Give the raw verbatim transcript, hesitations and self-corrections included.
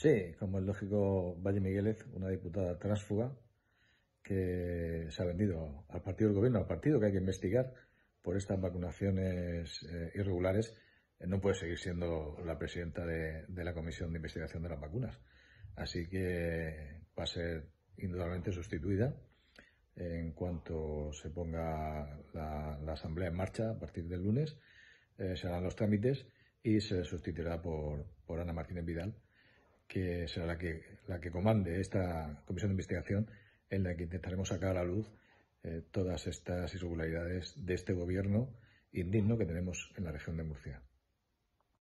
Sí, como es lógico, Valle Miguélez, una diputada tránsfuga que se ha vendido al partido del gobierno, al partido que hay que investigar por estas vacunaciones eh, irregulares, eh, no puede seguir siendo la presidenta de, de la Comisión de Investigación de las Vacunas. Así que va a ser indudablemente sustituida en cuanto se ponga la, la asamblea en marcha a partir del lunes. Eh, se harán los trámites y se sustituirá por, por Ana Martínez Vidal, que será la que, la que comande esta comisión de investigación en la que intentaremos sacar a la luz eh, todas estas irregularidades de este gobierno indigno que tenemos en la región de Murcia.